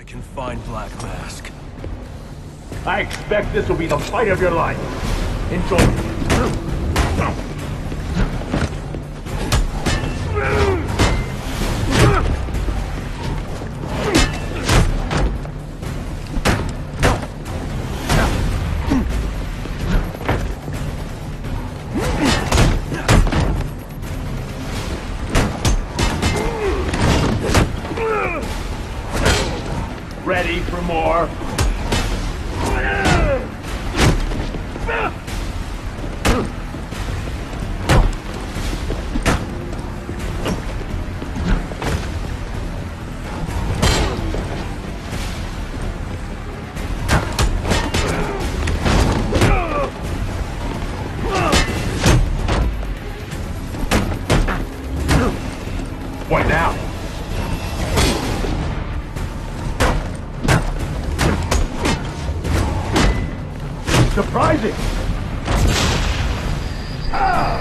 I can find Black Mask. I expect this will be the fight of your life. Enjoy. Ready for more? What now? Surprising! Ah!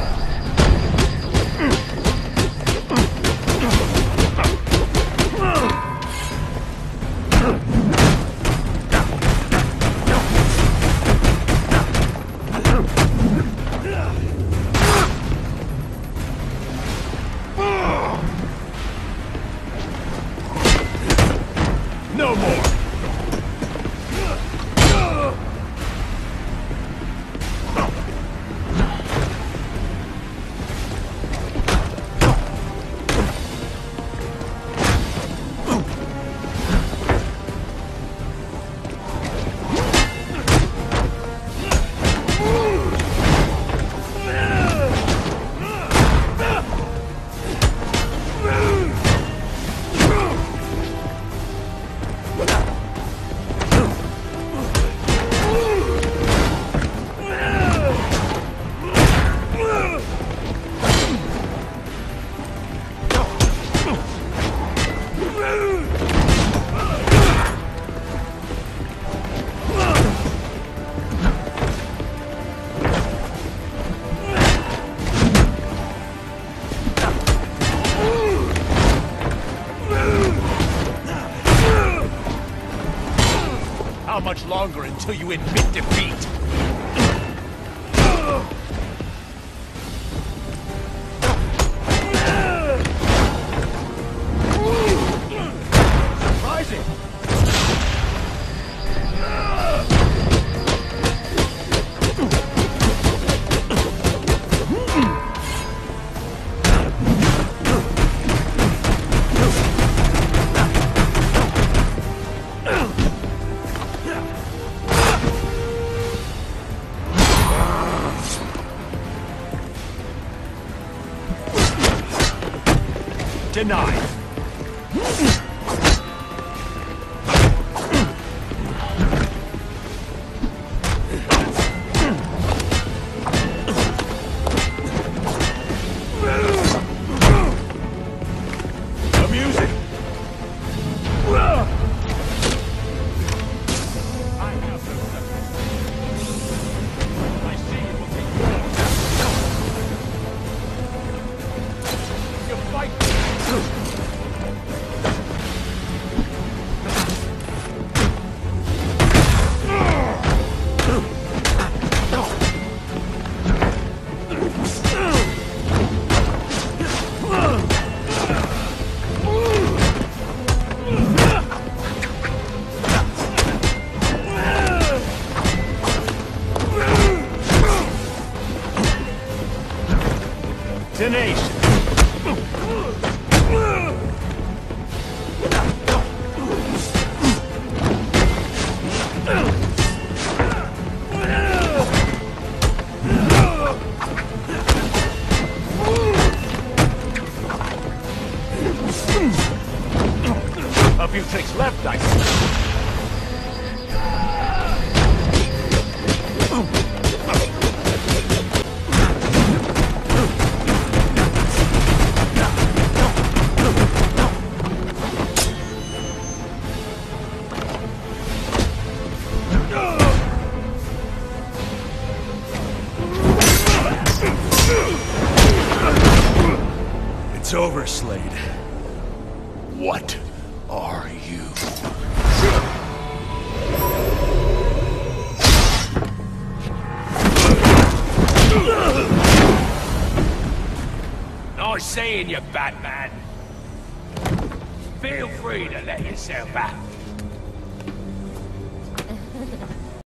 No more! How much longer until you admit defeat? Surprising! Denied. Amusing. Tenacious. A few tricks left, I see. It's over, Slade. What are you? I see in you, Batman. Feel free to let yourself out.